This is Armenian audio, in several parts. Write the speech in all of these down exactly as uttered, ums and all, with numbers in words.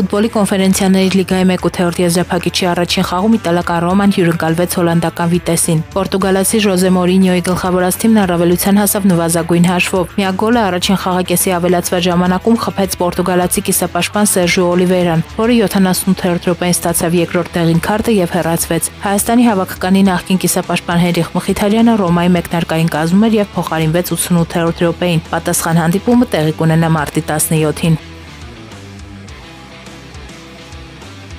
Ֆուտբոլի կոնֆերենցիաների լիգայի մեկ ութ-րդ եզրափակիչի առաջին խաղում իտալական Ռոման Հյուրինգ կալվեց հոլանդական Վիտեսին։ Պորտուգալացի Ժոզե Մորինյոյի գլխավորած թիմն առավելության հասավ նվազագույն հաշվով։ Միակ գոլը առաջին խաղակեսի ավելացված ժամանակում խփեց պորտուգալացի կիսապաշտպան Սերժիո Օլիվեյրան, որը յոթանասունութ-րդ րոպեին ստացավ երկրորդ տեղին քարտը եւ հեռացվեց։ Հայաստանի հավաքականի նախկին կիսապաշտպան Հենրիխ Մխիթարյանը Ռոմայի մեկնարկային կազմում էր եւ փոխարինվեց ութսունութ-րդ րոպեին։ Պատասխան հանդիպումը տեղի կունենա մարտի տասնյոթին։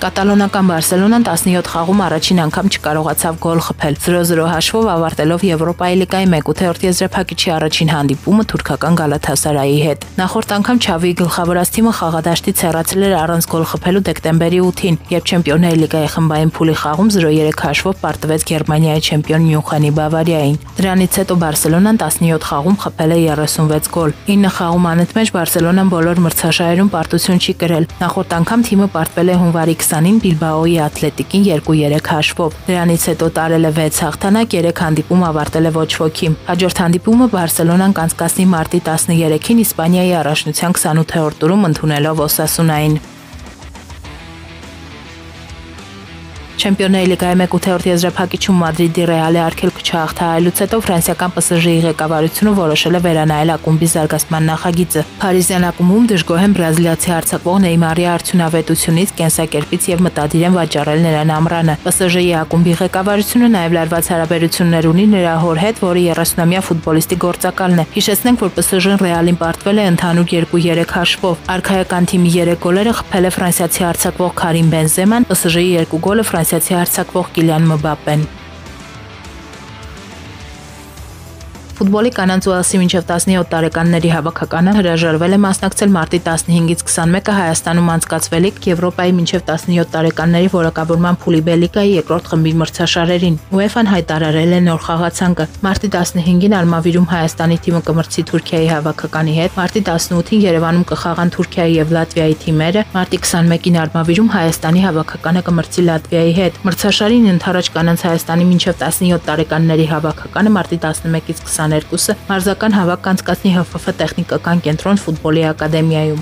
Կատալոնական Բարսելոնան տասնյոթ խաղում առաջին անգամ չկարողացավ գոլ խփել, զéro zéro հաշվով ավարտելով Եվրոպայի լիգայի մեկ ութ-րդ եզրափակիչի առաջին հանդիպումը թուրքական Գալաթասարայի հետ։ Նախորդ անգամ Չավիի գլխավորած թիմը խաղադաշտից հեռացել էր առանց գոլ խփելու դեկտեմբերի ութին, երբ Չեմպիոնների լիգայի խմբային փուլի խաղում զéro zéro հաշվով պարտվեց Գերմանիայի չեմպիոն Մյունխենի Բավարիային։ Դրանից հետո Բարսելոնան տասնյոթ խաղում խփել է երեսունվեց գոլ։ Ինը խաղում անընդմեջ մեջ Բարսելոնան բոլոր մրցաշարերում պարտություն չի կրել։ Նախորդ անգամ թիմը պարտվել է հունվարի քսանին Բիլբաոյի Ատլետիկին երկու երեք հաշվով։ Դրանից հետո տարել է վեց հաղթանակ, երեք հանդիպում ավարտել է ոչ ոքի։ Հաջորդ հանդիպումը Բարսելոնան կանցկացնի մարտի տասներեքին Իսպանիայի առաջնության քսանութ-րդ տուրում ընդունելով Օսասունային։ Չեմպիոնների լիգայի մեկ ութ-րդ եզրափակիչում Մադրիդի Ռեալի արգելքը չհաղթահարելուց հետո ֆրանսիական ՊՍԺ-ի ղեկավարությունը որոշել է վերանայել ակումբի զարգացման նախագիծը։ Փարիզյան ակումբում դժգոհ են բրազիլացի հարձակվող Նեյմարի արդյունավետությունից, կենսակերպից եւ մտադիր են վաճառել նրան ամռանը։ ՊՍԺ-ի ակումբի ղեկավարությունը նաեւ լարված հարաբերություններ ունի նրա հոր հետ, որը երեսունամյա ֆուտբոլիստի գործակալն է։ Հիշեցնենք, որ ՊՍԺ-ն Ռեալին պարտվել է ընդհանուր երկու երեք հաշվով։ Արքայական թիմի երեք գոլերը խփել է ֆրանսիացի հարձակվող Կարիմ Բենզեման, ՊՍԺ-ի երկու գոլը Ֆրանսիացի հարձակվող Կիլիան Մբապեն։ Ֆուտբոլի կանանց ուասի մինչև տասնյոթ տարեկանների հավաքականը հրաժարվել է մասնակցել մարտի տասնհինգից քսանմեկը Հայաստանում անցկացվելիք Եվրոպայի մինչև տասնյոթ տարեկանների որակավորման փուլի Բելգիայի երկրորդ խմբի մրցաշարերին։ ՈՒԵՖԱ-ն հայտարարել է նոր խաղացանկը։ Մարտի տասնհինգին Արմավիրում Հայաստանի թիմը կմրցի Թուրքիայի հավաքականի հետ, մարտի տասնութին Երևանում կխաղան Թուրքիայի եւ Լատվիայի թիմերը, մարտի քսանմեկին Արմավիրում Հայաստանի հավաքականը կմրցի Լատվիայի հետ։ Մրցաշարին ընդառաջ կանանց Հայաստանի մինչև տասնյոթ տարեկանների հավաքականը մարտի տասնմեկից քսան երկուսը մարզական հավաք կանցկացնի Հ F F տեխնիկական կենտրոն ֆուտբոլի ակադեմիայում։